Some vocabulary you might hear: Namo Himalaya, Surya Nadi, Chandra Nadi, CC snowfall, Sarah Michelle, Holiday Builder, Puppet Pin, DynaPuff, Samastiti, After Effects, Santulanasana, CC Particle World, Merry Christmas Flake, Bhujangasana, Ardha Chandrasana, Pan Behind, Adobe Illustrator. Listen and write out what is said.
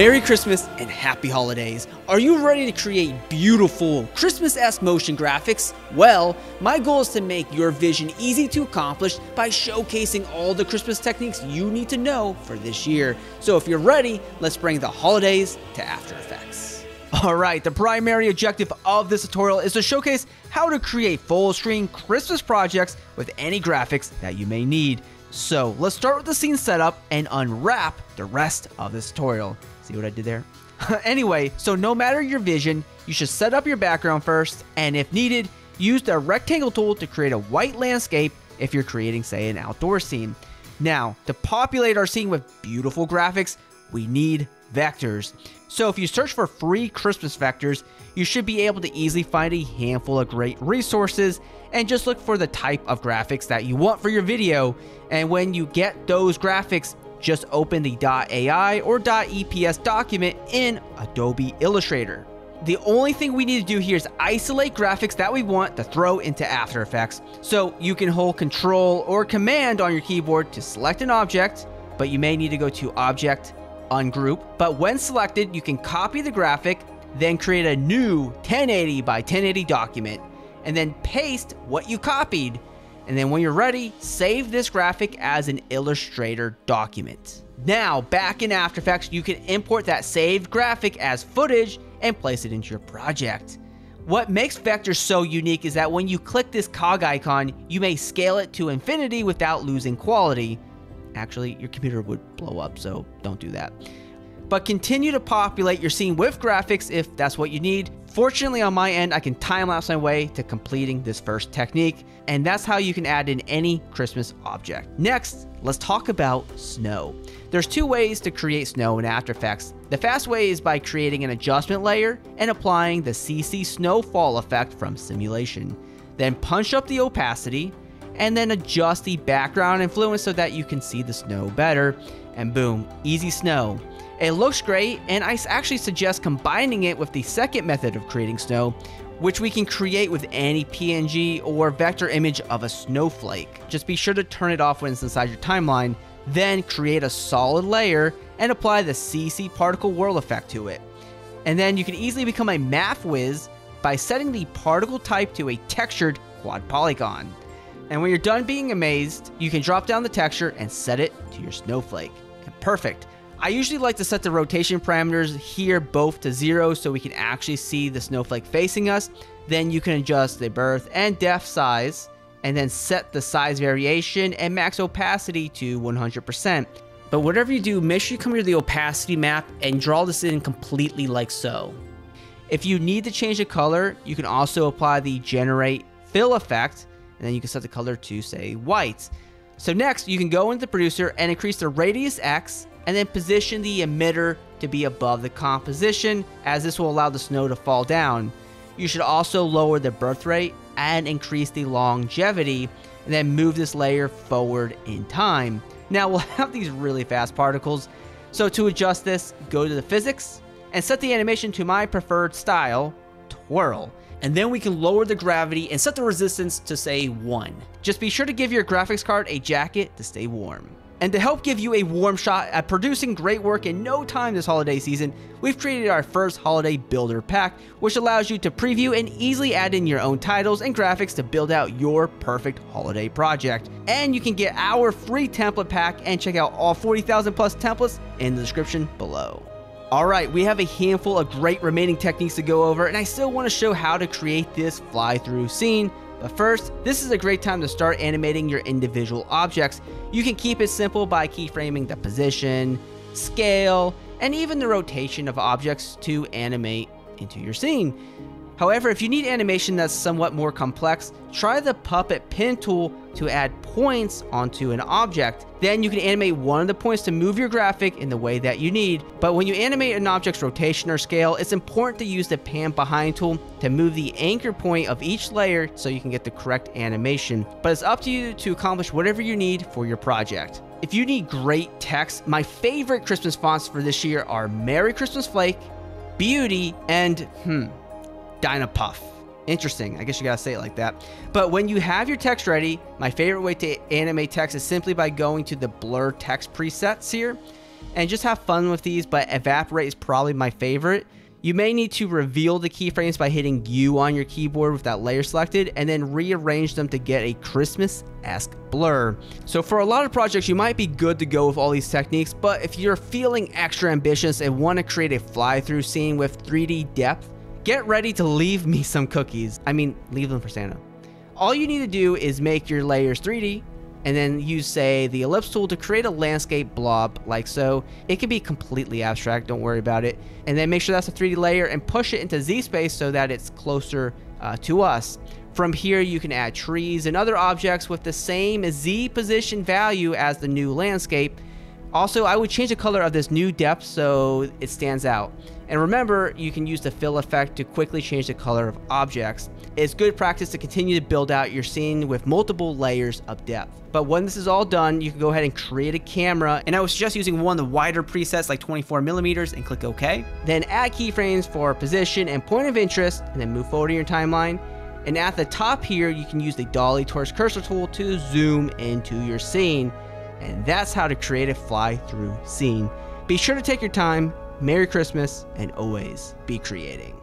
Merry Christmas and Happy Holidays! Are you ready to create beautiful Christmas-esque motion graphics? Well, my goal is to make your vision easy to accomplish by showcasing all the Christmas techniques you need to know for this year. So if you're ready, let's bring the holidays to After Effects. Alright, the primary objective of this tutorial is to showcase how to create full-screen Christmas projects with any graphics that you may need. So let's start with the scene setup and unwrap the rest of this tutorial. See what I did there? Anyway, so no matter your vision, you should set up your background first, and if needed, use the rectangle tool to create a white landscape if you're creating, say, an outdoor scene. Now, to populate our scene with beautiful graphics, we need vectors. So if you search for free Christmas vectors, you should be able to easily find a handful of great resources, and just look for the type of graphics that you want for your video. And when you get those graphics, just open the .ai or .eps document in Adobe Illustrator. The only thing we need to do here is isolate graphics that we want to throw into After Effects. So you can hold Control or Command on your keyboard to select an object, but you may need to go to Object, Ungroup. But when selected, you can copy the graphic, then create a new 1080 by 1080 document, and then paste what you copied. And then when you're ready, save this graphic as an Illustrator document. Now, back in After Effects, you can import that saved graphic as footage and place it into your project. What makes vectors so unique is that when you click this cog icon, you may scale it to infinity without losing quality. Actually, your computer would blow up, so don't do that. But continue to populate your scene with graphics if that's what you need. Fortunately, on my end, I can time-lapse my way to completing this first technique, and that's how you can add in any Christmas object. Next, let's talk about snow. There's two ways to create snow in After Effects. The fast way is by creating an adjustment layer and applying the CC snowfall effect from simulation. Then punch up the opacity, and then adjust the background influence so that you can see the snow better, and boom, easy snow. It looks great, and I actually suggest combining it with the second method of creating snow, which we can create with any PNG or vector image of a snowflake. Just be sure to turn it off when it's inside your timeline, then create a solid layer and apply the CC Particle World effect to it. And then you can easily become a math whiz by setting the particle type to a textured quad polygon. And when you're done being amazed, you can drop down the texture and set it to your snowflake. And perfect. I usually like to set the rotation parameters here both to 0 so we can actually see the snowflake facing us. Then you can adjust the birth and depth size, and then set the size variation and max opacity to 100%. But whatever you do, make sure you come here to the opacity map and draw this in completely like so. If you need to change the color, you can also apply the generate fill effect, and then you can set the color to, say, white. So next, you can go into the producer and increase the radius X, and then position the emitter to be above the composition, as this will allow the snow to fall down. You should also lower the birth rate and increase the longevity, and then move this layer forward in time. Now we'll have these really fast particles, so to adjust this, go to the physics and set the animation to my preferred style, twirl. And then we can lower the gravity and set the resistance to, say, 1. Just be sure to give your graphics card a jacket to stay warm. And to help give you a warm shot at producing great work in no time this holiday season, we've created our first holiday builder pack, which allows you to preview and easily add in your own titles and graphics to build out your perfect holiday project. And you can get our free template pack and check out all 40,000 plus templates in the description below. Alright, we have a handful of great remaining techniques to go over, and I still want to show how to create this fly-through scene. But first, this is a great time to start animating your individual objects. You can keep it simple by keyframing the position, scale, and even the rotation of objects to animate into your scene. However, if you need animation that's somewhat more complex, try the Puppet Pin tool to add points onto an object. Then you can animate one of the points to move your graphic in the way that you need. But when you animate an object's rotation or scale, it's important to use the Pan Behind tool to move the anchor point of each layer so you can get the correct animation. But it's up to you to accomplish whatever you need for your project. If you need great text, my favorite Christmas fonts for this year are Merry Christmas Flake, Beauty, and DynaPuff. Interesting, I guess you gotta say it like that. But when you have your text ready, my favorite way to animate text is simply by going to the blur text presets here and just have fun with these, but evaporate is probably my favorite. You may need to reveal the keyframes by hitting U on your keyboard with that layer selected, and then rearrange them to get a Christmas-esque blur. So for a lot of projects, you might be good to go with all these techniques, but if you're feeling extra ambitious and want to create a fly-through scene with 3D depth, get ready to leave me some cookies. I mean, leave them for Santa. All you need to do is make your layers 3D, and then use, say, the ellipse tool to create a landscape blob like so. It can be completely abstract, don't worry about it. And then make sure that's a 3D layer and push it into Z space so that it's closer to us. From here, you can add trees and other objects with the same Z position value as the new landscape. Also, I would change the color of this new depth so it stands out. And remember, you can use the fill effect to quickly change the color of objects. It's good practice to continue to build out your scene with multiple layers of depth. But when this is all done, you can go ahead and create a camera. And I would suggest using one of the wider presets like 24mm and click OK. Then add keyframes for position and point of interest, and then move forward in your timeline. And at the top here, you can use the dolly torus cursor tool to zoom into your scene. And that's how to create a fly-through scene. Be sure to take your time. Merry Christmas, and always be creating.